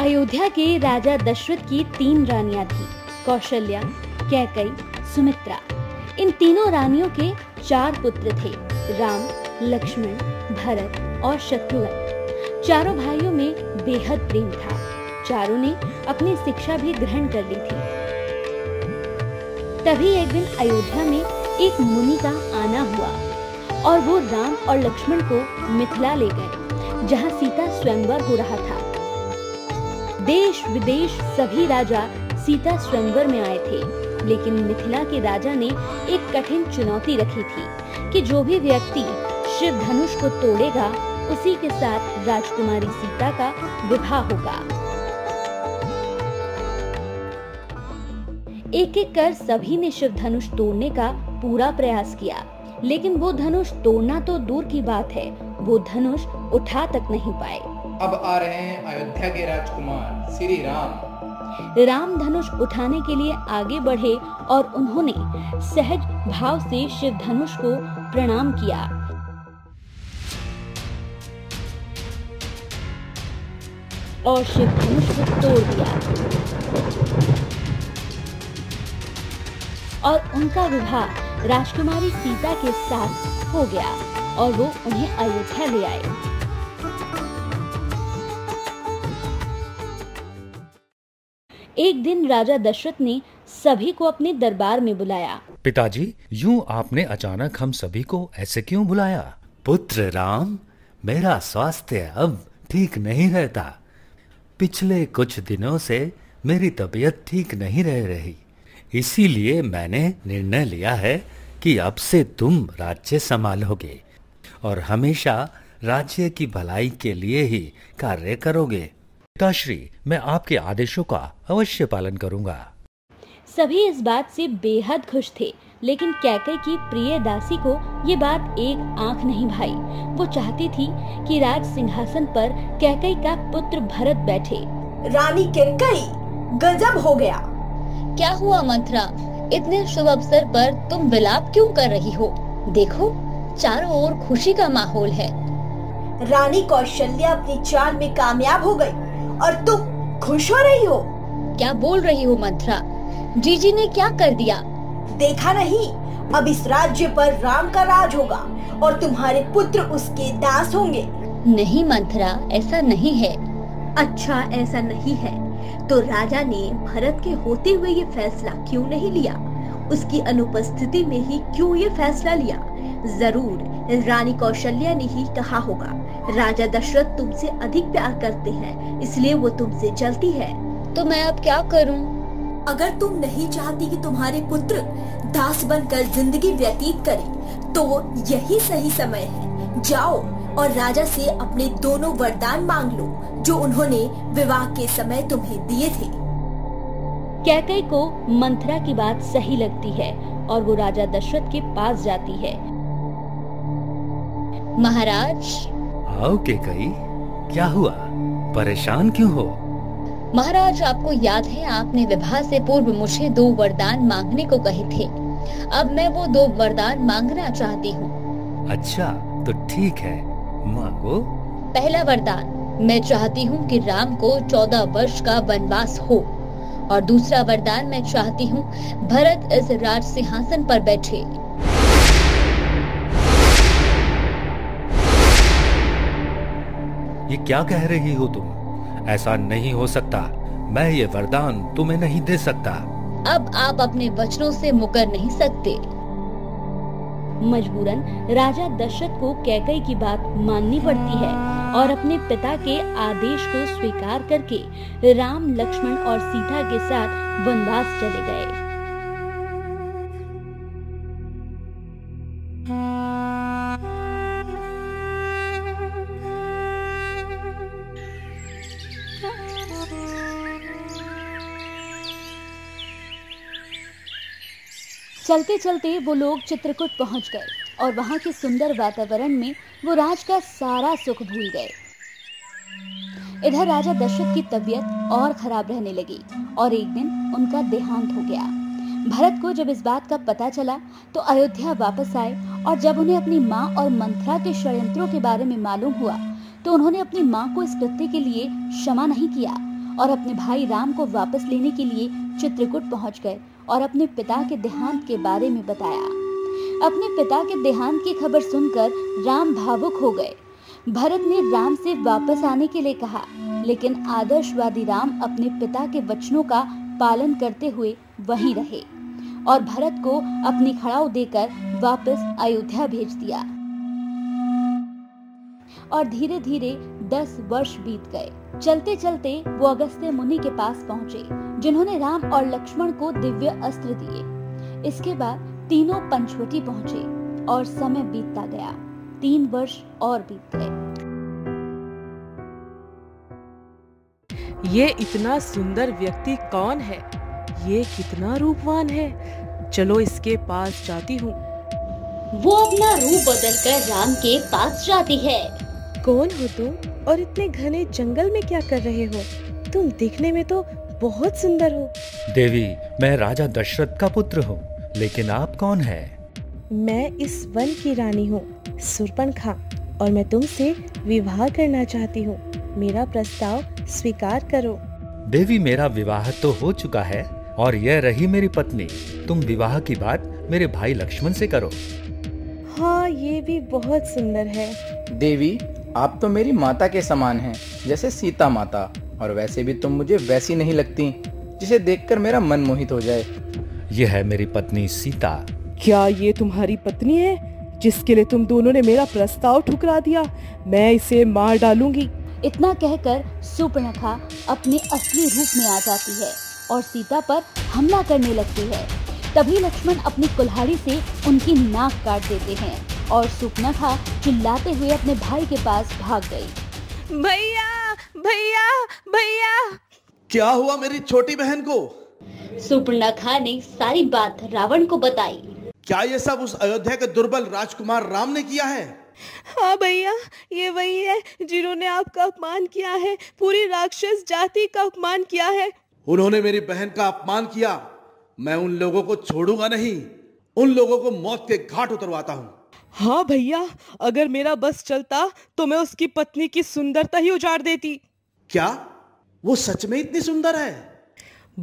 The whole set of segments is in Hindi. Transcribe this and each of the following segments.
अयोध्या के राजा दशरथ की 3 रानियां थीं, कौशल्या, कैकई, सुमित्रा। इन तीनों रानियों के 4 पुत्र थे, राम, लक्ष्मण, भरत और शत्रुघ्न। चारों भाइयों में बेहद प्रेम था। चारों ने अपनी शिक्षा भी ग्रहण कर ली थी। तभी एक दिन अयोध्या में एक मुनि का आना हुआ और वो राम और लक्ष्मण को मिथिला ले गए, जहाँ सीता स्वयंवर हो रहा था। देश विदेश सभी राजा सीता स्वयंवर में आए थे, लेकिन मिथिला के राजा ने एक कठिन चुनौती रखी थी कि जो भी व्यक्ति शिव धनुष को तोड़ेगा उसी के साथ राजकुमारी सीता का विवाह होगा। एक एक कर सभी ने शिव धनुष तोड़ने का पूरा प्रयास किया, लेकिन वो धनुष तोड़ना तो दूर की बात है, वो धनुष उठा तक नहीं पाए। अब आ रहे हैं अयोध्या के राजकुमार श्री राम। राम धनुष उठाने के लिए आगे बढ़े और उन्होंने सहज भाव से शिव धनुष को प्रणाम किया। और शिव धनुष को तोड़ दिया और उनका विवाह राजकुमारी सीता के साथ हो गया और वो उन्हें अयोध्या ले आए। एक दिन राजा दशरथ ने सभी को अपने दरबार में बुलाया। पिताजी, यूं आपने अचानक हम सभी को ऐसे क्यों बुलाया? पुत्र राम, मेरा स्वास्थ्य अब ठीक नहीं रहता। पिछले कुछ दिनों से मेरी तबीयत ठीक नहीं रह रही, इसीलिए मैंने निर्णय लिया है कि अब से तुम राज्य संभालोगे और हमेशा राज्य की भलाई के लिए ही कार्य करोगे। पिताश्री, मैं आपके आदेशों का अवश्य पालन करूंगा। सभी इस बात से बेहद खुश थे, लेकिन कैकई की प्रिय दासी को ये बात एक आंख नहीं भाई। वो चाहती थी कि राज सिंहासन पर कैकई का पुत्र भरत बैठे। रानी कैकई, गजब हो गया। क्या हुआ मंथरा, इतने शुभ अवसर पर तुम विलाप क्यों कर रही हो? देखो, चारों ओर खुशी का माहौल है। रानी कौशल्या अपनी चाल में कामयाब हो गई और तुम खुश हो रही हो? क्या बोल रही हो मंथरा, जीजी ने क्या कर दिया? देखा नहीं, अब इस राज्य पर राम का राज होगा और तुम्हारे पुत्र उसके दास होंगे। नहीं मंथरा, ऐसा नहीं है। अच्छा, ऐसा नहीं है तो राजा ने भरत के होते हुए ये फैसला क्यों नहीं लिया? उसकी अनुपस्थिति में ही क्यों ये फैसला लिया? जरूर रानी कौशल्या ने ही कहा होगा। राजा दशरथ तुमसे अधिक प्यार करते हैं, इसलिए वो तुमसे जलती है। तो मैं अब क्या करूं? अगर तुम नहीं चाहती कि तुम्हारे पुत्र दास बनकर जिंदगी व्यतीत करे तो यही सही समय है। जाओ और राजा से अपने दोनों वरदान मांग लो जो उन्होंने विवाह के समय तुम्हें दिए थे। कैकई को मंथरा की बात सही लगती है और वो राजा दशरथ के पास जाती है। महाराज। आओ कैकई, क्या हुआ, परेशान क्यों हो? महाराज, आपको याद है आपने विवाह से पूर्व मुझे 2 वरदान मांगने को कहे थे। अब मैं वो 2 वरदान मांगना चाहती हूँ। अच्छा, तो ठीक है, मांगो। पहला वरदान, मैं चाहती हूँ कि राम को 14 वर्ष का वनवास हो। और दूसरा वरदान, मैं चाहती हूँ भरत इस राज सिंहासन पर बैठे। ये क्या कह रही हो तुम? ऐसा नहीं हो सकता, मैं ये वरदान तुम्हें नहीं दे सकता। अब आप अपने वचनों से मुकर नहीं सकते। मजबूरन राजा दशरथ को कैकई की बात माननी पड़ती है और अपने पिता के आदेश को स्वीकार करके राम, लक्ष्मण और सीता के साथ वनवास चले गए। चलते चलते वो लोग चित्रकूट पहुंच गए और वहां के सुंदर वातावरण में वो राज का सारा सुख भूल गए। इधर राजा दशरथ की तबीयत और खराब रहने लगी और एक दिन उनका देहांत हो गया। भरत को जब इस बात का पता चला तो अयोध्या वापस आए और जब उन्हें अपनी माँ और मंथरा के षड्यंत्रों के बारे में मालूम हुआ तो उन्होंने अपनी माँ को इस कृत्य के लिए क्षमा नहीं किया और अपने भाई राम को वापस लेने के लिए चित्रकूट पहुंच गए और अपने पिता के देहांत के बारे में बताया। अपने पिता के देहांत की खबर सुनकर राम भावुक हो गए। भरत ने राम से वापस आने के लिए कहा, लेकिन आदर्शवादी राम अपने पिता के वचनों का पालन करते हुए वहीं रहे और भरत को अपनी खड़ाऊ देकर वापस अयोध्या भेज दिया। और धीरे धीरे 10 वर्ष बीत गए। चलते चलते वो अगस्त्य मुनि के पास पहुँचे, जिन्होंने राम और लक्ष्मण को दिव्य अस्त्र दिए। इसके बाद तीनों पंचवटी पहुँचे और समय बीतता गया। 3 वर्ष और बीत गए। ये इतना सुंदर व्यक्ति कौन है? ये कितना रूपवान है? चलो इसके पास जाती हूँ। वो अपना रूप बदलकर राम के पास जाती है। कौन हो तुम और इतने घने जंगल में क्या कर रहे हो? तुम दिखने में तो बहुत सुंदर हो। देवी, मैं राजा दशरथ का पुत्र हूँ, लेकिन आप कौन है? मैं इस वन की रानी हूँ, शूर्पणखा, और मैं तुमसे विवाह करना चाहती हूँ। मेरा प्रस्ताव स्वीकार करो। देवी, मेरा विवाह तो हो चुका है और यह रही मेरी पत्नी। तुम विवाह की बात मेरे भाई लक्ष्मण से करो। हाँ, ये भी बहुत सुंदर है। देवी, आप तो मेरी माता के समान हैं, जैसे सीता माता, और वैसे भी तुम मुझे वैसी नहीं लगती जिसे देखकर मेरा मन मोहित हो जाए। यह है मेरी पत्नी सीता। क्या ये तुम्हारी पत्नी है जिसके लिए तुम दोनों ने मेरा प्रस्ताव ठुकरा दिया? मैं इसे मार डालूंगी। इतना कहकर शूर्पणखा अपने असली रूप में आ जाती है और सीता पर हमला करने लगती है। तभी लक्ष्मण अपनी कुल्हाड़ी से उनकी नाक काट देते हैं और शूर्पणखा चिल्लाते हुए अपने भाई के पास भाग गई। भैया, भैया, भैया! क्या हुआ मेरी छोटी बहन को? शूर्पणखा ने सारी बात रावण को बताई। क्या ये सब उस अयोध्या के दुर्बल राजकुमार राम ने किया है? हाँ भैया, ये वही है जिन्होंने आपका अपमान किया है, पूरी राक्षस जाति का अपमान किया है। उन्होंने मेरी बहन का अपमान किया। मैं उन लोगों को छोड़ूंगा नहीं, उन लोगों को मौत के घाट उतरवाता हूँ। हाँ भैया, अगर मेरा बस चलता तो मैं उसकी पत्नी की सुंदरता ही उजाड़ देती। क्या वो सच में इतनी सुंदर है?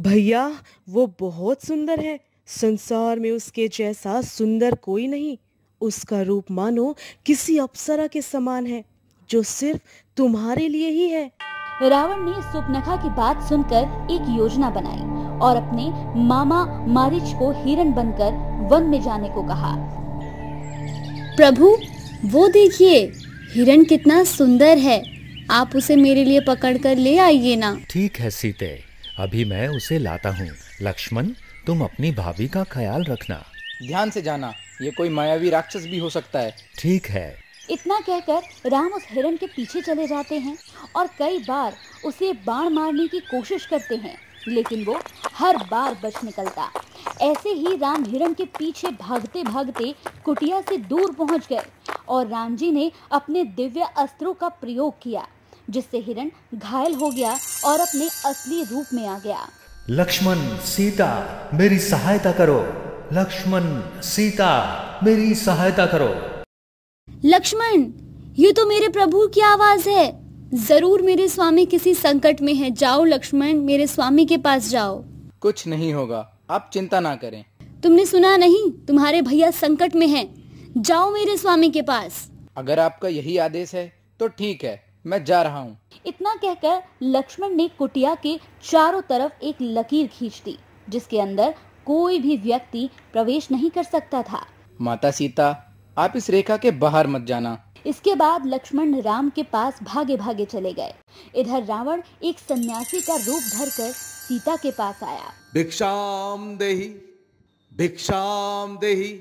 भैया, वो बहुत सुंदर है। संसार में उसके जैसा सुंदर कोई नहीं। उसका रूप मानो किसी अप्सरा के समान है, जो सिर्फ तुम्हारे लिए ही है। रावण ने शूर्पणखा की बात सुनकर एक योजना बनाई और अपने मामा मारीच को हिरण बनकर वन में जाने को कहा। प्रभु, वो देखिए, हिरण कितना सुंदर है। आप उसे मेरे लिए पकड़कर ले आइए ना। ठीक है सीते, अभी मैं उसे लाता हूँ। लक्ष्मण, तुम अपनी भाभी का ख्याल रखना। ध्यान से जाना, ये कोई मायावी राक्षस भी हो सकता है। ठीक है। इतना कहकर राम उस हिरण के पीछे चले जाते हैं और कई बार उसे बाण मारने की कोशिश करते हैं, लेकिन वो हर बार बच निकलता। ऐसे ही राम हिरण के पीछे भागते भागते कुटिया से दूर पहुंच गए और राम जी ने अपने दिव्य अस्त्रों का प्रयोग किया, जिससे हिरण घायल हो गया और अपने असली रूप में आ गया। लक्ष्मण, सीता, मेरी सहायता करो। लक्ष्मण, सीता, मेरी सहायता करो। लक्ष्मण, ये तो मेरे प्रभु की आवाज है। जरूर मेरे स्वामी किसी संकट में है। जाओ लक्ष्मण, मेरे स्वामी के पास जाओ। कुछ नहीं होगा, आप चिंता ना करें। तुमने सुना नहीं, तुम्हारे भैया संकट में हैं। जाओ मेरे स्वामी के पास। अगर आपका यही आदेश है तो ठीक है, मैं जा रहा हूँ। इतना कहकर लक्ष्मण ने कुटिया के चारों तरफ एक लकीर खींच दी, जिसके अंदर कोई भी व्यक्ति प्रवेश नहीं कर सकता था। माता सीता, आप इस रेखा के बाहर मत जाना। इसके बाद लक्ष्मण राम के पास भागे भागे चले गए। इधर रावण एक सन्यासी का रूप धरकर सीता के पास आया। भिक्षाम देहि, भिक्षाम देहि।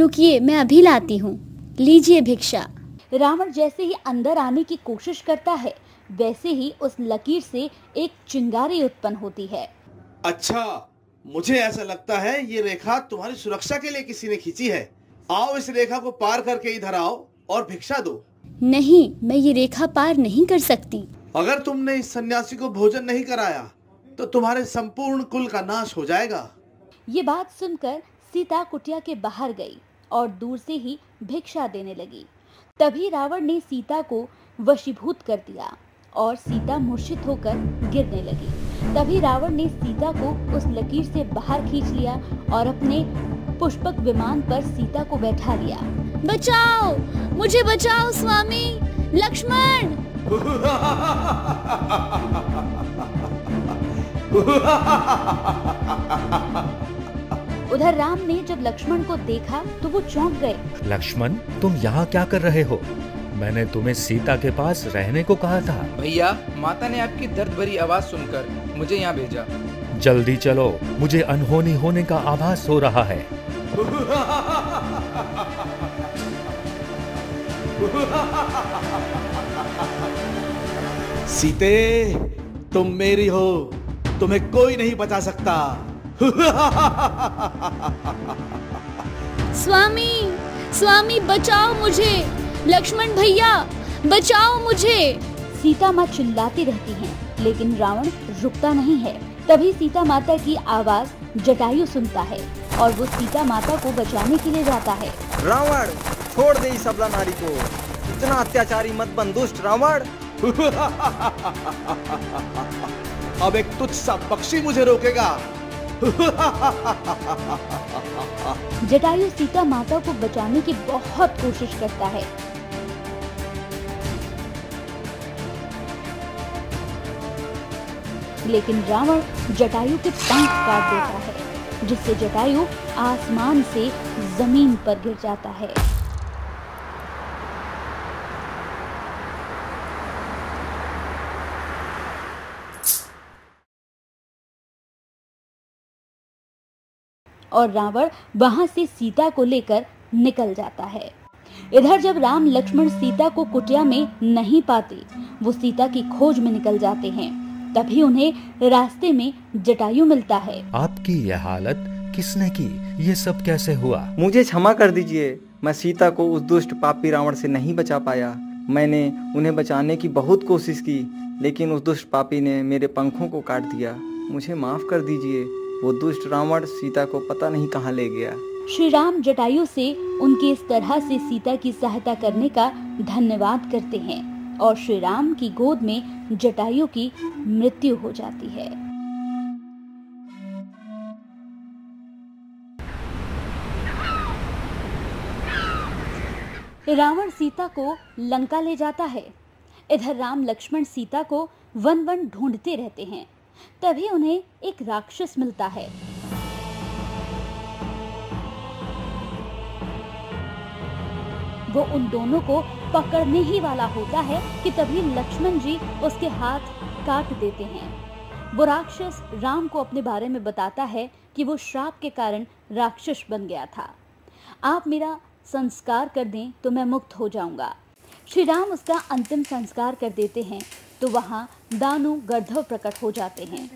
रुकिए, मैं अभी लाती हूँ, लीजिए भिक्षा। रावण जैसे ही अंदर आने की कोशिश करता है, वैसे ही उस लकीर से एक चिंगारी उत्पन्न होती है। अच्छा, मुझे ऐसा लगता है ये रेखा तुम्हारी सुरक्षा के लिए किसी ने खींची है। आओ, इस रेखा को पार करके इधर आओ और भिक्षा दो। नहीं, मैं ये रेखा पार नहीं कर सकती। अगर तुमने इस सन्यासी को भोजन नहीं कराया तो तुम्हारे संपूर्ण कुल का नाश हो जाएगा। ये बात सुनकर सीता कुटिया के बाहर गई और दूर से ही भिक्षा देने लगी। तभी रावण ने सीता को वशीभूत कर दिया और सीता मूर्छित होकर गिरने लगी। तभी रावण ने सीता को उस लकीर से बाहर खींच लिया और अपने पुष्पक विमान पर सीता को बैठा लिया। बचाओ, मुझे बचाओ स्वामी, लक्ष्मण। उधर राम ने जब लक्ष्मण को देखा तो वो चौंक गए। लक्ष्मण, तुम यहाँ क्या कर रहे हो? मैंने तुम्हें सीता के पास रहने को कहा था। भैया, माता ने आपकी दर्द भरी आवाज सुनकर मुझे यहाँ भेजा। जल्दी चलो, मुझे अनहोनी होने का आभास हो रहा है। सीते, तुम मेरी हो, तुम्हें कोई नहीं बचा सकता। स्वामी, स्वामी बचाओ मुझे, लक्ष्मण भैया बचाओ मुझे। सीता माँ चिल्लाती रहती हैं, लेकिन रावण रुकता नहीं है। तभी सीता माता की आवाज जटायु सुनता है और वो सीता माता को बचाने के लिए जाता है। रावण, छोड़ दे इस अबला नारी को, इतना अत्याचारी मत बन दुष्ट रावण। अब एक तुच्छ सा पक्षी मुझे रोकेगा। जटायु सीता माता को बचाने की बहुत कोशिश करता है, लेकिन रावण जटायु के पंख काट देता है, जिससे जटायु आसमान से जमीन पर गिर जाता है। और रावण वहां से सीता को लेकर निकल जाता है। इधर जब राम लक्ष्मण सीता को कुटिया में नहीं पाते, वो सीता की खोज में निकल जाते हैं। तभी उन्हें रास्ते में जटायु मिलता है। आपकी यह हालत किसने की? ये सब कैसे हुआ? मुझे क्षमा कर दीजिए, मैं सीता को उस दुष्ट पापी रावण से नहीं बचा पाया। मैंने उन्हें बचाने की बहुत कोशिश की, लेकिन उस दुष्ट पापी ने मेरे पंखों को काट दिया। मुझे माफ कर दीजिए, वो दुष्ट रावण सीता को पता नहीं कहाँ ले गया। श्री राम जटायु से उनकी इस तरह से सीता की सहायता करने का धन्यवाद करते हैं और श्री राम की गोद में जटायु की मृत्यु हो जाती है। रावण सीता को लंका ले जाता है। इधर राम लक्ष्मण सीता को वन वन ढूंढते रहते हैं। तभी उन्हें एक राक्षस मिलता है। वो उन दोनों को पकड़ने ही वाला होता है कि तभी लक्ष्मण जी उसके हाथ काट देते हैं। वो राक्षस राम को अपने बारे में बताता है कि वो श्राप के कारण राक्षस बन गया था। आप मेरा संस्कार कर दें तो मैं मुक्त हो जाऊंगा। श्री राम उसका अंतिम संस्कार कर देते हैं तो वहाँ दानु गर्धव प्रकट हो जाते हैं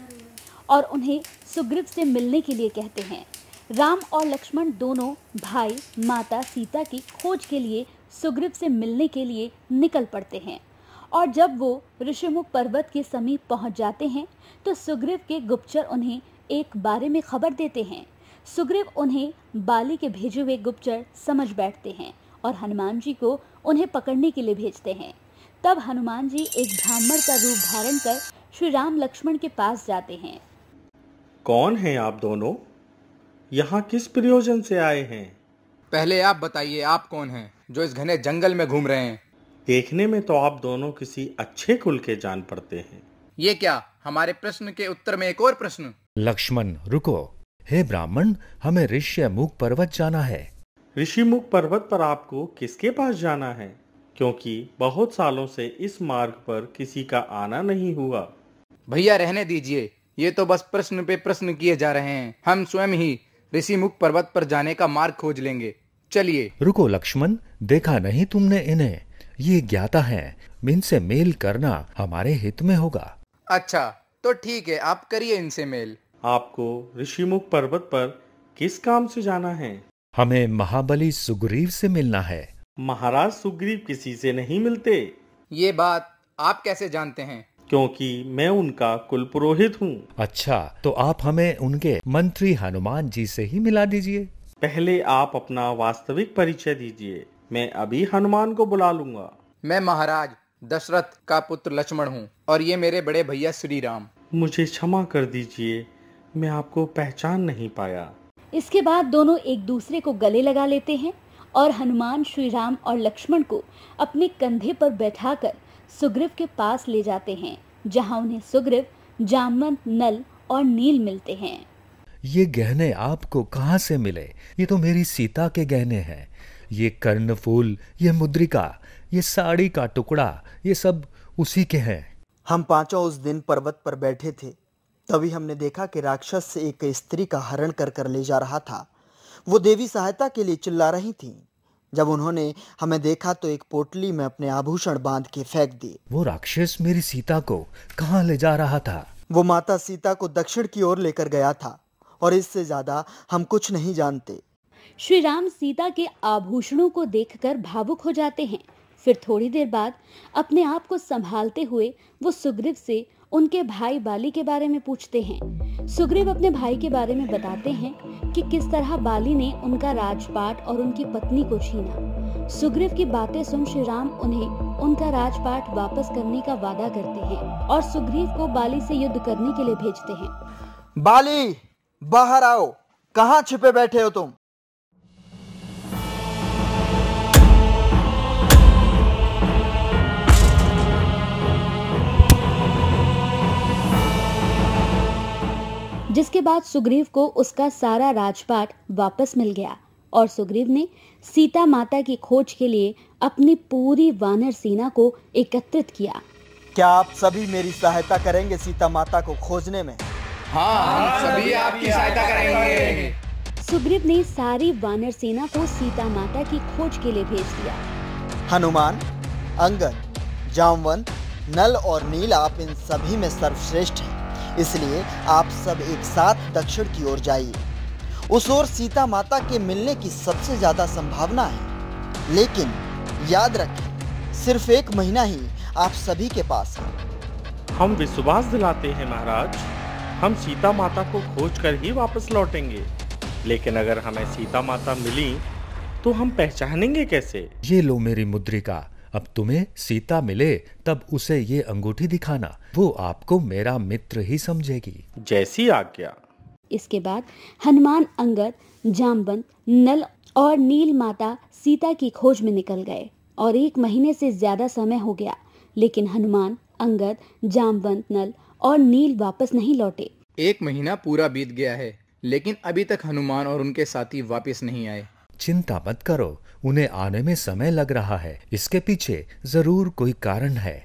और उन्हें सुग्रीव से मिलने के लिए कहते हैं। राम और लक्ष्मण दोनों भाई माता सीता की खोज के लिए सुग्रीव से मिलने के लिए निकल पड़ते हैं और जब वो ऋषिमुख पर्वत के समीप पहुंच जाते हैं तो सुग्रीव के गुप्तचर उन्हें एक बारे में खबर देते हैं। सुग्रीव उन्हें बाली के भेजे हुए गुप्तचर समझ बैठते हैं और हनुमान जी को उन्हें पकड़ने के लिए भेजते हैं। तब हनुमान जी एक ब्राह्मण का रूप धारण कर श्री राम लक्ष्मण के पास जाते हैं। कौन हैं आप दोनों? यहाँ किस प्रयोजन से आए हैं? पहले आप बताइए, आप कौन हैं जो इस घने जंगल में घूम रहे हैं? देखने में तो आप दोनों किसी अच्छे कुल के जान पड़ते हैं। ये क्या, हमारे प्रश्न के उत्तर में एक और प्रश्न? लक्ष्मण, रुको। हे ब्राह्मण, हमें ऋषिमुख पर्वत जाना है। ऋषिमुख पर्वत पर आपको किसके पास जाना है? क्योंकि बहुत सालों से इस मार्ग पर किसी का आना नहीं हुआ। भैया रहने दीजिए, ये तो बस प्रश्न पे प्रश्न किए जा रहे हैं। हम स्वयं ही ऋषिमुख पर्वत पर जाने का मार्ग खोज लेंगे, चलिए। रुको लक्ष्मण, देखा नहीं तुमने इन्हें? ये ज्ञाता हैं, इनसे मेल करना हमारे हित में होगा। अच्छा तो ठीक है, आप करिए इनसे मेल। आपको ऋषिमुख पर्वत पर किस काम से जाना है? हमें महाबली सुग्रीव से मिलना है। महाराज सुग्रीव किसी से नहीं मिलते। ये बात आप कैसे जानते हैं? क्योंकि मैं उनका कुल पुरोहित हूँ। अच्छा, तो आप हमें उनके मंत्री हनुमान जी से ही मिला दीजिए। पहले आप अपना वास्तविक परिचय दीजिए, मैं अभी हनुमान को बुला लूंगा। मैं महाराज दशरथ का पुत्र लक्ष्मण हूँ और ये मेरे बड़े भैया श्री राम। मुझे क्षमा कर दीजिए, मैं आपको पहचान नहीं पाया। इसके बाद दोनों एक दूसरे को गले लगा लेते हैं और हनुमान श्री राम और लक्ष्मण को अपने कंधे पर बैठाकर सुग्रीव के पास ले जाते हैं, जहां उन्हें सुग्रीव, जामवंत, नल और नील मिलते हैं। ये गहने आपको कहाँ से मिले? ये तो मेरी सीता के गहने हैं। ये कर्णफूल, ये मुद्रिका, ये साड़ी का टुकड़ा, ये सब उसी के हैं। हम पांचों उस दिन पर्वत पर बैठे थे, तभी हमने देखा कि राक्षस से एक स्त्री का हरण कर ले जा रहा था। वो देवी सहायता के लिए चिल्ला रही थी। जब उन्होंने हमें देखा तो एक पोटली में अपने आभूषण बांध के फेंक दिए। वो राक्षस मेरी सीता को कहाँ ले जा रहा था? वो माता सीता को दक्षिण की ओर लेकर गया था और इससे ज्यादा हम कुछ नहीं जानते। श्री राम सीता के आभूषणों को देखकर भावुक हो जाते हैं। फिर थोड़ी देर बाद अपने आप को संभालते हुए वो सुग्रीव से उनके भाई बाली के बारे में पूछते हैं। सुग्रीव अपने भाई के बारे में बताते हैं कि किस तरह बाली ने उनका राजपाट और उनकी पत्नी को छीना। सुग्रीव की बातें सुन श्री राम उन्हें उनका राजपाट वापस करने का वादा करते हैं और सुग्रीव को बाली से युद्ध करने के लिए भेजते हैं। बाली, बाहर आओ, कहाँ छिपे बैठे हो तुम? जिसके बाद सुग्रीव को उसका सारा राजपाट वापस मिल गया और सुग्रीव ने सीता माता की खोज के लिए अपनी पूरी वानर सेना को एकत्रित किया। क्या आप सभी मेरी सहायता करेंगे सीता माता को खोजने में? हाँ, हम सभी आपकी सहायता करेंगे। सुग्रीव ने सारी वानर सेना को सीता माता की खोज के लिए भेज दिया। हनुमान, अंगद, जामवंत, नल और नील, आप इन सभी में सर्वश्रेष्ठ हैं, इसलिए आप सब एक साथ दक्षिण की ओर जाइए। उस ओर सीता माता के मिलने की सबसे ज्यादा संभावना है। लेकिन याद रखें, सिर्फ एक महीना ही आप सभी के पास है। हम विश्वास दिलाते हैं महाराज, हम सीता माता को खोज कर ही वापस लौटेंगे। लेकिन अगर हमें सीता माता मिली तो हम पहचानेंगे कैसे? ये लो मेरी मुद्रिका, अब तुम्हें सीता मिले तब उसे ये अंगूठी दिखाना, वो आपको मेरा मित्र ही समझेगी। जैसी आज्ञा। इसके बाद हनुमान, अंगद, जामवंत, नल और नील माता सीता की खोज में निकल गए और एक महीने से ज्यादा समय हो गया, लेकिन हनुमान, अंगद, जामवंत, नल और नील वापस नहीं लौटे। एक महीना पूरा बीत गया है, लेकिन अभी तक हनुमान और उनके साथी वापस नहीं आए। चिंता मत करो, उन्हें आने में समय लग रहा है, इसके पीछे जरूर कोई कारण है।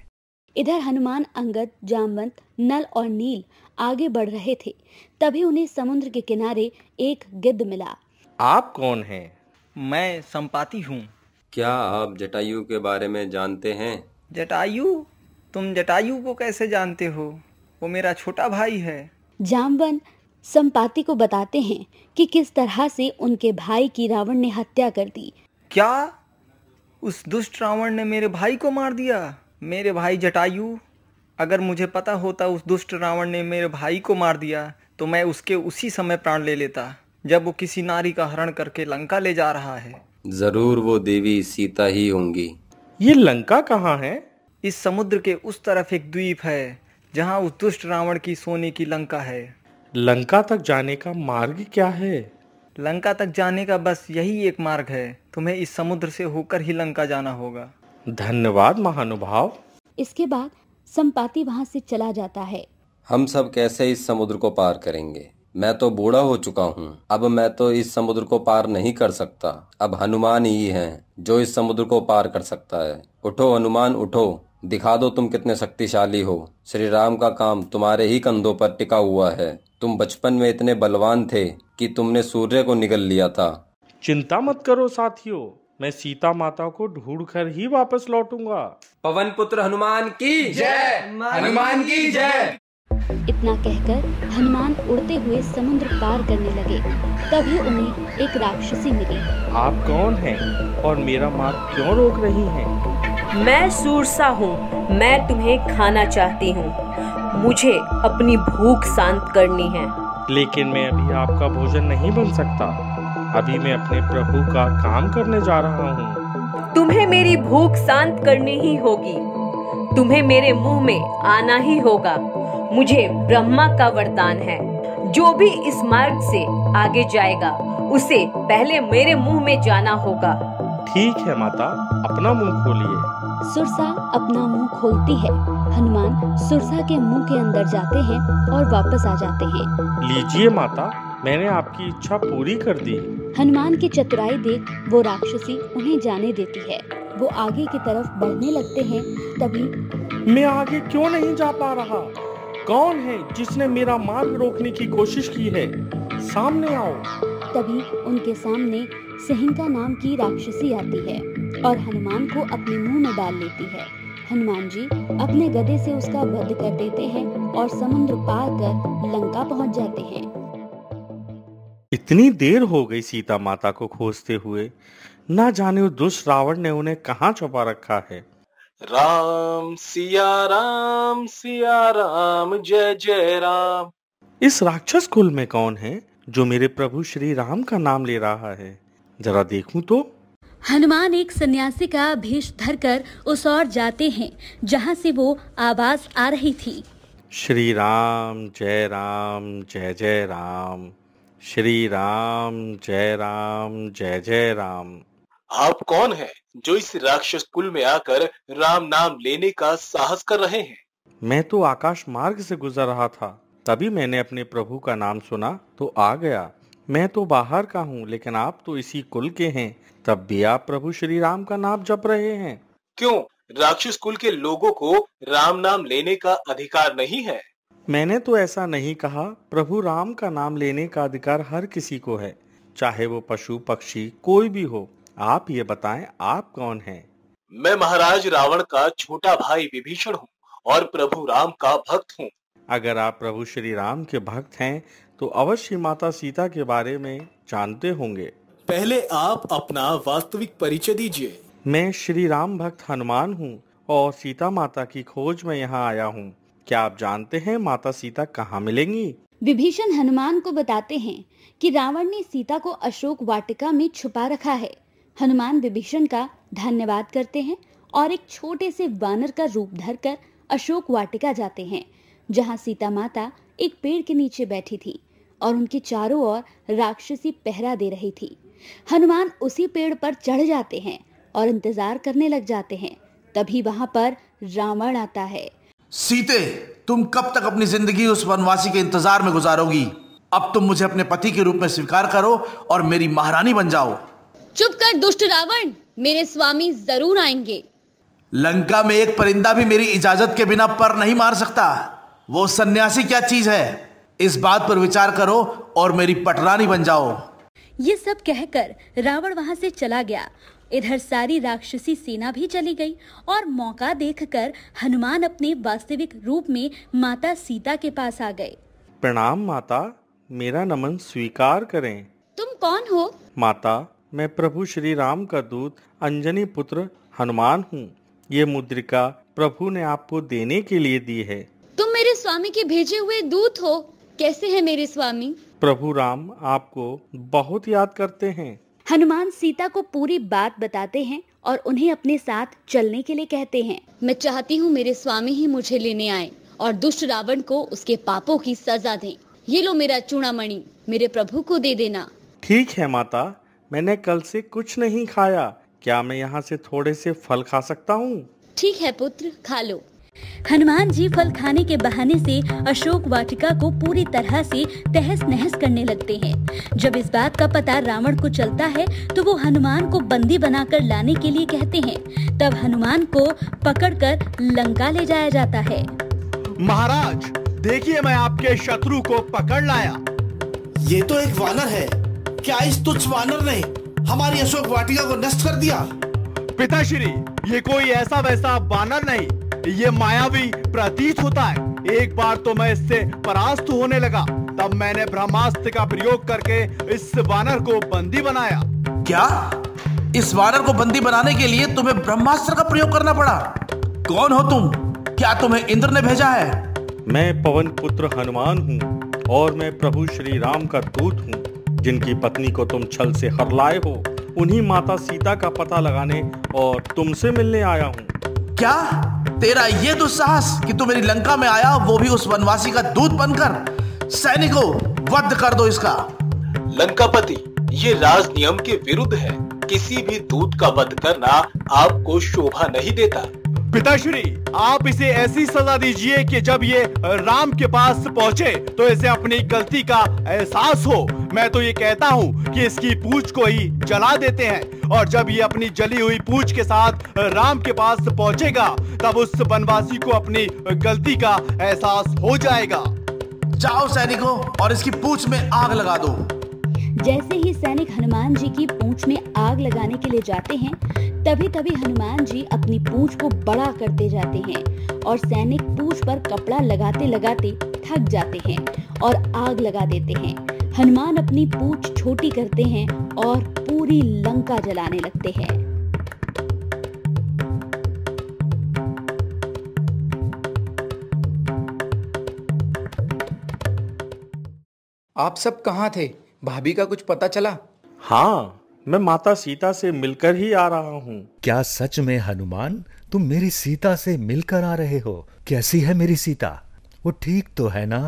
इधर हनुमान, अंगद, जामवंत, नल और नील आगे बढ़ रहे थे, तभी उन्हें समुद्र के किनारे एक गिद्ध मिला। आप कौन हैं? मैं संपाति हूँ। क्या आप जटायु के बारे में जानते हैं? जटायु? तुम जटायु को कैसे जानते हो? वो मेरा छोटा भाई है। जामवंत संपाति को बताते हैं कि किस तरह से उनके भाई की रावण ने हत्या कर दी। क्या? उस दुष्ट रावण ने मेरे भाई को मार दिया? मेरे भाई जटायु? अगर मुझे पता होता उस दुष्ट रावण ने मेरे भाई को मार दिया तो मैं उसके उसी समय प्राण ले लेता जब वो किसी नारी का हरण करके लंका ले जा रहा है। जरूर वो देवी सीता ही होंगी। ये लंका कहाँ है? इस समुद्र के उस तरफ एक द्वीप है जहाँ उस दुष्ट रावण की सोने की लंका है। लंका तक जाने का मार्ग क्या है? लंका तक जाने का बस यही एक मार्ग है, तुम्हें इस समुद्र से होकर ही लंका जाना होगा। धन्यवाद महानुभाव। इसके बाद संपाति वहाँ से चला जाता है। हम सब कैसे इस समुद्र को पार करेंगे? मैं तो बूढ़ा हो चुका हूँ, अब मैं तो इस समुद्र को पार नहीं कर सकता। अब हनुमान ही हैं जो इस समुद्र को पार कर सकता है। उठो हनुमान उठो, दिखा दो तुम कितने शक्तिशाली हो। श्री राम का काम तुम्हारे ही कंधों पर टिका हुआ है। तुम बचपन में इतने बलवान थे कि तुमने सूर्य को निगल लिया था। चिंता मत करो साथियों, मैं सीता माता को ढूंढ कर ही वापस लौटूंगा। पवन पुत्र हनुमान की जय। हनुमान की जय। इतना कहकर हनुमान उड़ते हुए समुद्र पार करने लगे, तभी उन्हें एक राक्षसी मिली। आप कौन हैं और मेरा मार्ग क्यों रोक रही हैं? मैं सुरसा हूँ, मैं तुम्हें खाना चाहती हूँ, मुझे अपनी भूख शांत करनी है। लेकिन मैं अभी आपका भोजन नहीं बन सकता, अभी मैं अपने प्रभु का काम करने जा रहा हूँ। तुम्हें मेरी भूख शांत करनी ही होगी। तुम्हें मेरे मुंह में आना ही होगा। मुझे ब्रह्मा का वरदान है, जो भी इस मार्ग से आगे जाएगा उसे पहले मेरे मुंह में जाना होगा। ठीक है माता, अपना मुंह खोलिए। सुरसा अपना मुंह खोलती है। हनुमान सुरसा के मुंह के अंदर जाते हैं और वापस आ जाते हैं। लीजिए माता, मैंने आपकी इच्छा पूरी कर दी। हनुमान की चतुराई देख वो राक्षसी उन्हें जाने देती है। वो आगे की तरफ बढ़ने लगते हैं। तभी मैं आगे क्यों नहीं जा पा रहा? कौन है जिसने मेरा मार्ग रोकने की कोशिश की है? सामने आओ। तभी उनके सामने सिंहिका नाम की राक्षसी आती है और हनुमान को अपने मुंह में डाल लेती है। हनुमान जी अपने गदे से उसका वध कर देते हैं और समुद्र पार कर लंका पहुंच जाते हैं। इतनी देर हो गई सीता माता को खोजते हुए। ना जाने उस दुष्ट रावण ने उन्हें कहां छुपा रखा है। राम सिया राम जय जय राम। इस राक्षस कुल में कौन है जो मेरे प्रभु श्री राम का नाम ले रहा है? जरा देखूं तो। हनुमान एक सन्यासी का भेष धरकर उस ओर जाते हैं जहां से वो आवाज आ रही थी। श्री राम जय राम जय जय राम, श्री राम जय जय राम। आप कौन हैं जो इस राक्षस कुल में आकर राम नाम लेने का साहस कर रहे हैं? मैं तो आकाश मार्ग से गुजर रहा था, तभी मैंने अपने प्रभु का नाम सुना तो आ गया। मैं तो बाहर का हूँ, लेकिन आप तो इसी कुल के हैं, तब भी आप प्रभु श्री राम का नाम जप रहे हैं। क्यों, राक्षस कुल के लोगों को राम नाम लेने का अधिकार नहीं है? मैंने तो ऐसा नहीं कहा। प्रभु राम का नाम लेने का अधिकार हर किसी को है, चाहे वो पशु पक्षी कोई भी हो। आप ये बताएं, आप कौन हैं? मैं महाराज रावण का छोटा भाई विभीषण हूँ और प्रभु राम का भक्त हूँ। अगर आप प्रभु श्री राम के भक्त हैं तो अवश्य माता सीता के बारे में जानते होंगे। पहले आप अपना वास्तविक परिचय दीजिए। मैं श्री राम भक्त हनुमान हूँ और सीता माता की खोज में यहाँ आया हूँ। क्या आप जानते हैं माता सीता कहाँ मिलेंगी? विभीषण हनुमान को बताते हैं कि रावण ने सीता को अशोक वाटिका में छुपा रखा है। हनुमान विभीषण का धन्यवाद करते हैं और एक छोटे से वानर का रूप धरकर अशोक वाटिका जाते हैं, जहाँ सीता माता एक पेड़ के नीचे बैठी थी और उनके चारों ओर राक्षसी पहरा दे रही थी। हनुमान उसी पेड़ पर चढ़ जाते हैं और इंतजार करने लग जाते हैं। तभी वहाँ पर रावण आता है। सीते, तुम कब तक अपनी जिंदगी उस वनवासी के इंतजार में गुजारोगी? अब तुम मुझे अपने पति के रूप में स्वीकार करो और मेरी महारानी बन जाओ। चुप कर दुष्ट रावण, मेरे स्वामी जरूर आएंगे। लंका में एक परिंदा भी मेरी इजाजत के बिना पर नहीं मार सकता। वो सन्यासी क्या चीज है, इस बात पर विचार करो और मेरी पटरानी बन जाओ। ये सब कहकर रावण वहाँ से चला गया। इधर सारी राक्षसी सेना भी चली गई और मौका देखकर हनुमान अपने वास्तविक रूप में माता सीता के पास आ गए। प्रणाम माता, मेरा नमन स्वीकार करें। तुम कौन हो? माता, मैं प्रभु श्री राम का दूत अंजनी पुत्र हनुमान हूँ। ये मुद्रिका प्रभु ने आपको देने के लिए दी है। तुम मेरे स्वामी के भेजे हुए दूत हो? कैसे है मेरे स्वामी? प्रभु राम आपको बहुत याद करते हैं। हनुमान सीता को पूरी बात बताते हैं और उन्हें अपने साथ चलने के लिए कहते हैं। मैं चाहती हूँ मेरे स्वामी ही मुझे लेने आए और दुष्ट रावण को उसके पापों की सजा दें। ये लो मेरा चूड़ामणि, मेरे प्रभु को दे देना। ठीक है माता, मैंने कल से कुछ नहीं खाया, क्या मैं यहाँ से थोड़े से फल खा सकता हूँ? ठीक है पुत्र, खा लो। हनुमान जी फल खाने के बहाने से अशोक वाटिका को पूरी तरह से तहस नहस करने लगते हैं। जब इस बात का पता रावण को चलता है तो वो हनुमान को बंदी बनाकर लाने के लिए कहते हैं। तब हनुमान को पकड़कर लंका ले जाया जाता है। महाराज देखिए, मैं आपके शत्रु को पकड़ लाया। ये तो एक वानर है। क्या इस तुच्छ वानर ने हमारी अशोक वाटिका को नष्ट कर दिया? पिताश्री, ये कोई ऐसा वैसा वानर नहीं, ये मायावी प्रतीत होता है। एक बार तो मैं इससे परास्त होने लगा, तब मैंने ब्रह्मास्त्र का प्रयोग करके इस वानर को बंदी बनाया। क्या इस वानर को बंदी बनाने के लिए तुम्हें ब्रह्मास्त्र का प्रयोग करना पड़ा? कौन हो तुम? क्या तुम्हें इंद्र ने भेजा है? मैं पवन पुत्र हनुमान हूँ और मैं प्रभु श्री राम का दूत हूँ। जिनकी पत्नी को तुम छल से हर लाए हो, उन्हीं माता सीता का पता लगाने और तुमसे मिलने आया हूँ। क्या तेरा ये दुस्साहस कि तू मेरी लंका में आया, वो भी उस वनवासी का दूत बनकर। सैनिकों, वध कर दो इसका। लंकापति, ये राज नियम के विरुद्ध है। किसी भी दूत का वध करना आपको शोभा नहीं देता। पिताश्री, आप इसे ऐसी सजा दीजिए कि जब ये राम के पास पहुँचे तो इसे अपनी गलती का एहसास हो। मैं तो ये कहता हूँ कि इसकी पूंछ को ही जला देते हैं, और जब ये अपनी जली हुई पूंछ के साथ राम के पास पहुँचेगा तब उस वनवासी को अपनी गलती का एहसास हो जाएगा। जाओ सैनिकों, और इसकी पूंछ में आग लगा दो। जैसे ही सैनिक हनुमान जी की पूंछ में आग लगाने के लिए जाते हैं, तभी हनुमान जी अपनी पूंछ को बड़ा करते जाते हैं, और सैनिक पूंछ पर कपड़ा लगाते लगाते थक जाते हैं और आग लगा देते हैं। हनुमान अपनी पूंछ छोटी करते हैं और पूरी लंका जलाने लगते हैं। आप सब कहाँ थे? भाभी का कुछ पता चला? हाँ, मैं माता सीता से मिलकर ही आ रहा हूँ। क्या सच में हनुमान, तुम मेरी सीता से मिलकर आ रहे हो? कैसी है मेरी सीता? वो ठीक तो है ना?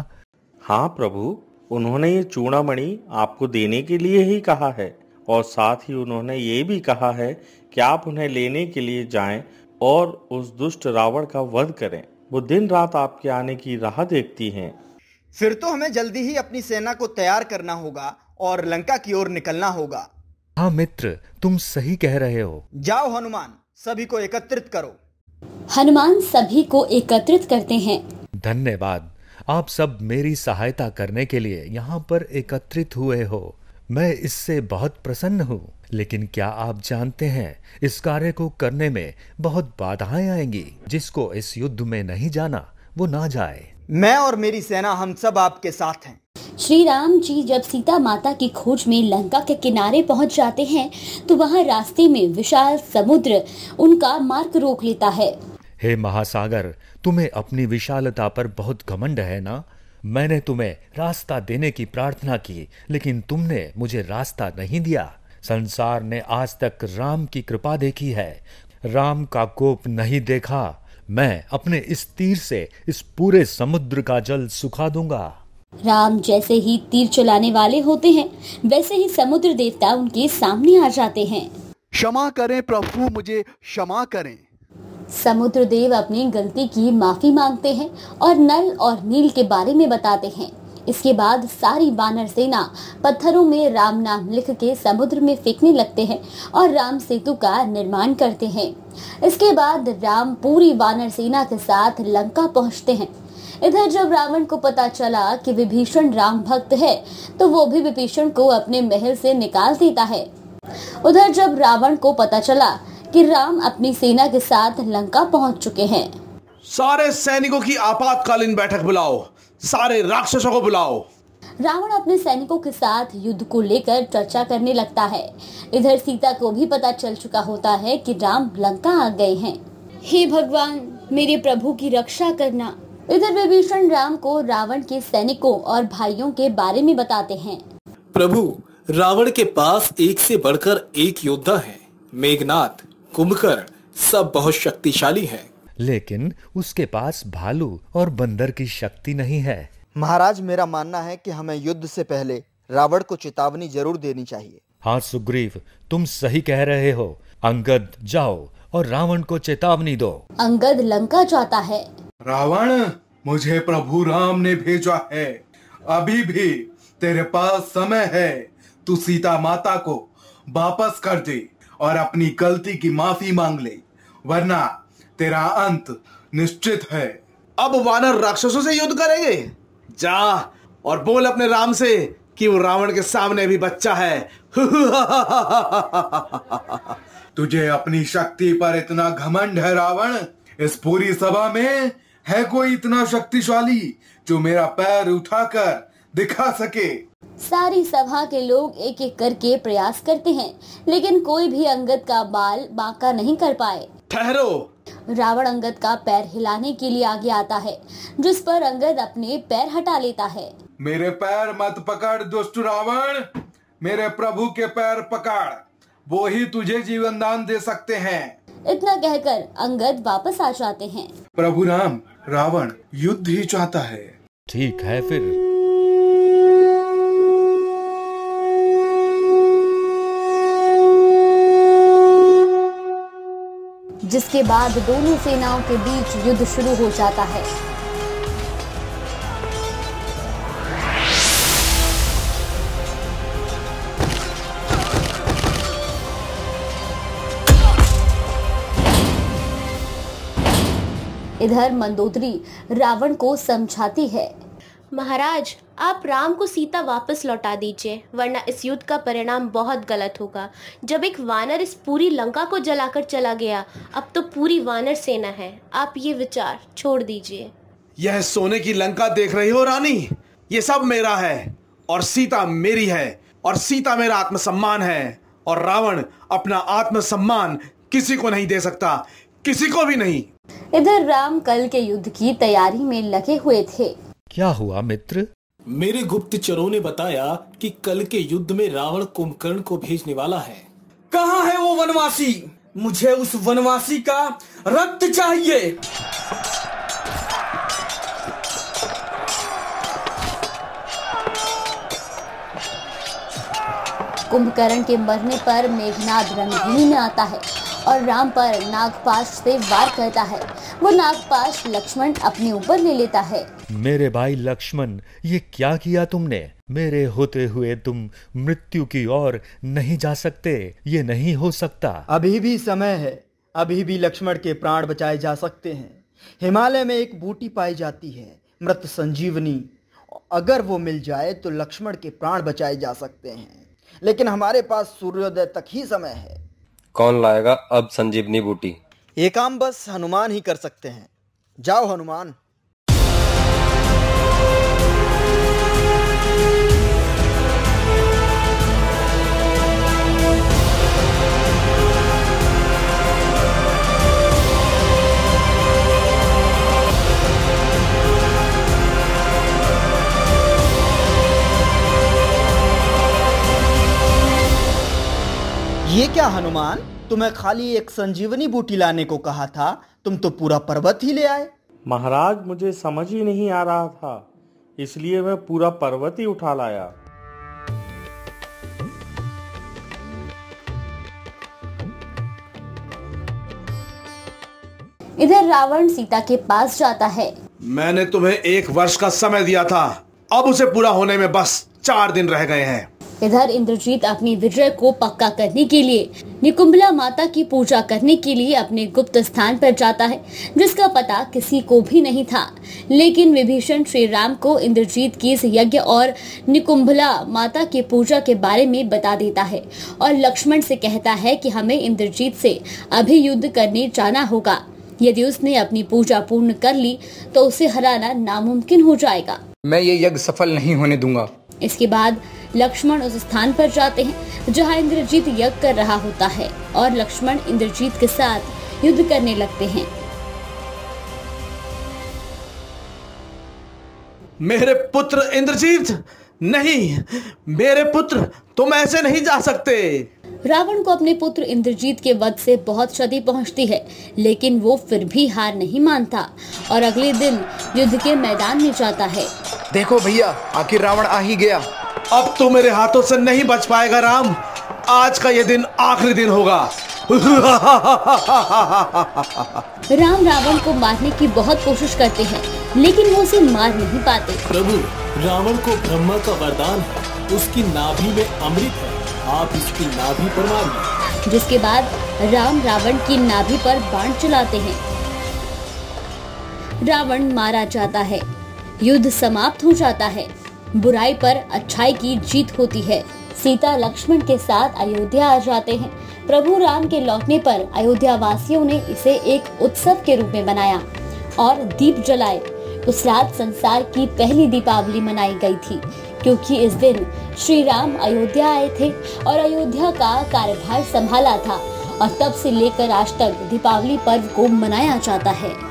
हाँ प्रभु, उन्होंने ये चूड़ामणि आपको देने के लिए ही कहा है, और साथ ही उन्होंने ये भी कहा है कि आप उन्हें लेने के लिए जाएं और उस दुष्ट रावण का वध करें। वो दिन रात आपके आने की राह देखती है। फिर तो हमें जल्दी ही अपनी सेना को तैयार करना होगा और लंका की ओर निकलना होगा। हाँ मित्र, तुम सही कह रहे हो। जाओ हनुमान, सभी को एकत्रित करो। हनुमान सभी को एकत्रित करते हैं। धन्यवाद, आप सब मेरी सहायता करने के लिए यहाँ पर एकत्रित हुए हो। मैं इससे बहुत प्रसन्न हूँ, लेकिन क्या आप जानते हैं इस कार्य को करने में बहुत बाधाएं आएंगी। जिसको इस युद्ध में नहीं जाना वो ना जाए। मैं और मेरी सेना, हम सब आपके साथ हैं। श्री राम जी जब सीता माता की खोज में लंका के किनारे पहुंच जाते हैं तो वहां रास्ते में विशाल समुद्र उनका मार्ग रोक लेता है। हे महासागर, तुम्हें अपनी विशालता पर बहुत घमंड है ना? मैंने तुम्हें रास्ता देने की प्रार्थना की, लेकिन तुमने मुझे रास्ता नहीं दिया। संसार ने आज तक राम की कृपा देखी है, राम का कोप नहीं देखा। मैं अपने इस तीर से इस पूरे समुद्र का जल सुखा दूंगा। राम जैसे ही तीर चलाने वाले होते हैं, वैसे ही समुद्र देवता उनके सामने आ जाते हैं। क्षमा करें प्रभु, मुझे क्षमा करें। समुद्र देव अपनी गलती की माफी मांगते हैं और नल और नील के बारे में बताते हैं। इसके बाद सारी वानर सेना पत्थरों में राम नाम लिख के समुद्र में फेंकने लगते हैं और राम सेतु का निर्माण करते हैं। इसके बाद राम पूरी वानर सेना के साथ लंका पहुंचते हैं। इधर जब रावण को पता चला कि विभीषण राम भक्त है, तो वो भी विभीषण को अपने महल से निकाल देता है। उधर जब रावण को पता चला कि राम अपनी सेना के साथ लंका पहुँच चुके हैं, सारे सैनिकों की आपातकालीन बैठक बुलाओ, सारे राक्षसों को बुलाओ। रावण अपने सैनिकों के साथ युद्ध को लेकर चर्चा करने लगता है। इधर सीता को भी पता चल चुका होता है कि राम लंका आ गए हैं। हे भगवान, मेरे प्रभु की रक्षा करना। इधर विभीषण राम को रावण के सैनिकों और भाइयों के बारे में बताते हैं। प्रभु, रावण के पास एक से बढ़कर एक योद्धा है। मेघनाद, कुंभकर्ण सब बहुत शक्तिशाली है, लेकिन उसके पास भालू और बंदर की शक्ति नहीं है। महाराज, मेरा मानना है कि हमें युद्ध से पहले रावण को चेतावनी जरूर देनी चाहिए। हाँ सुग्रीव, तुम सही कह रहे हो। अंगद, जाओ और रावण को चेतावनी दो। अंगद लंका जाता है। रावण, मुझे प्रभु राम ने भेजा है। अभी भी तेरे पास समय है, तू सीता माता को वापस कर दे और अपनी गलती की माफी मांग ले, वरना तेरा अंत निश्चित है। अब वानर राक्षसों से युद्ध करेंगे। जा और बोल अपने राम से कि वो रावण के सामने भी बच्चा है। तुझे अपनी शक्ति पर इतना घमंड है रावण। इस पूरी सभा में है कोई इतना शक्तिशाली जो मेरा पैर उठाकर दिखा सके? सारी सभा के लोग एक एक करके प्रयास करते हैं, लेकिन कोई भी अंगद का बाल बांका नहीं कर पाए। ठहरो। रावण अंगद का पैर हिलाने के लिए आगे आता है, जिस पर अंगद अपने पैर हटा लेता है। मेरे पैर मत पकड़ दुष्ट रावण, मेरे प्रभु के पैर पकड़, वो ही तुझे जीवन दान दे सकते हैं। इतना कहकर अंगद वापस आ जाते हैं। प्रभु राम, रावण युद्ध ही चाहता है। ठीक है, फिर जिसके बाद दोनों सेनाओं के बीच युद्ध शुरू हो जाता है। इधर मंदोदरी रावण को समझाती है। महाराज, आप राम को सीता वापस लौटा दीजिए, वरना इस युद्ध का परिणाम बहुत गलत होगा। जब एक वानर इस पूरी लंका को जलाकर चला गया, अब तो पूरी वानर सेना है। आप ये विचार छोड़ दीजिए। यह सोने की लंका देख रही हो रानी, ये सब मेरा है और सीता मेरी है और सीता मेरा आत्मसम्मान है, और रावण अपना आत्मसम्मान किसी को नहीं दे सकता, किसी को भी नहीं। इधर राम कल के युद्ध की तैयारी में लगे हुए थे। क्या हुआ मित्र? मेरे गुप्तचरों ने बताया कि कल के युद्ध में रावण कुंभकर्ण को भेजने वाला है। कहाँ है वो वनवासी? मुझे उस वनवासी का रक्त चाहिए। कुंभकर्ण के मरने पर मेघनाद रंगीन आता है और राम पर नागपाश से वार करता है। वो नागपाश लक्ष्मण अपने ऊपर ले लेता है। मेरे भाई लक्ष्मण, ये क्या किया तुमने? मेरे होते हुए तुम मृत्यु की ओर नहीं जा सकते, ये नहीं हो सकता। अभी भी समय है, अभी भी लक्ष्मण के प्राण बचाए जा सकते हैं। हिमालय में एक बूटी पाई जाती है, मृत संजीवनी। अगर वो मिल जाए तो लक्ष्मण के प्राण बचाए जा सकते हैं, लेकिन हमारे पास सूर्योदय तक ही समय है। कौन लाएगा अब संजीवनी बूटी? ये काम बस हनुमान ही कर सकते हैं। जाओ हनुमान। ये क्या हनुमान, तुम्हें खाली एक संजीवनी बूटी लाने को कहा था, तुम तो पूरा पर्वत ही ले आए। महाराज, मुझे समझ ही नहीं आ रहा था, इसलिए मैं पूरा पर्वत ही उठा लाया। इधर रावण सीता के पास जाता है। मैंने तुम्हें 1 वर्ष का समय दिया था, अब उसे पूरा होने में बस 4 दिन रह गए हैं। इधर इंद्रजीत अपनी विजय को पक्का करने के लिए निकुंभला माता की पूजा करने के लिए अपने गुप्त स्थान पर जाता है, जिसका पता किसी को भी नहीं था। लेकिन विभीषण श्री राम को इंद्रजीत की इस यज्ञ और निकुंभला माता की पूजा के बारे में बता देता है और लक्ष्मण से कहता है कि हमें इंद्रजीत से अभी युद्ध करने जाना होगा। यदि उसने अपनी पूजा पूर्ण कर ली तो उसे हराना नामुमकिन हो जाएगा। मैं ये यज्ञ सफल नहीं होने दूंगा। इसके बाद लक्ष्मण उस स्थान पर जाते हैं जहां इंद्रजीत यज्ञ कर रहा होता है और लक्ष्मण इंद्रजीत के साथ युद्ध करने लगते हैं। मेरे पुत्र इंद्रजीत, नहीं, मेरे पुत्र, तुम ऐसे नहीं जा सकते। रावण को अपने पुत्र इंद्रजीत के वध से बहुत क्षति पहुंचती है, लेकिन वो फिर भी हार नहीं मानता और अगले दिन युद्ध के मैदान में जाता है। देखो भैया, आखिर रावण आ ही गया। अब तो मेरे हाथों से नहीं बच पाएगा राम, आज का ये दिन आखिरी दिन होगा। राम रावण को मारने की बहुत कोशिश करते हैं, लेकिन वो उसे मार नहीं पाते। प्रभु, रावण को ब्रह्मा का वरदान है, उसकी नाभि में अमृत है, आप इसकी नाभि पर मारिए। जिसके बाद राम रावण की नाभि पर बाण चलाते हैं। रावण मारा जाता है, युद्ध समाप्त हो जाता है, बुराई पर अच्छाई की जीत होती है। सीता लक्ष्मण के साथ अयोध्या आ जाते हैं। प्रभु राम के लौटने पर अयोध्या वासियों ने इसे एक उत्सव के रूप में मनाया और दीप जलाए। उस रात संसार की पहली दीपावली मनाई गई थी, क्योंकि इस दिन श्री राम अयोध्या आए थे और अयोध्या का कार्यभार संभाला था, और तब से लेकर आज तक दीपावली पर्व को मनाया जाता है।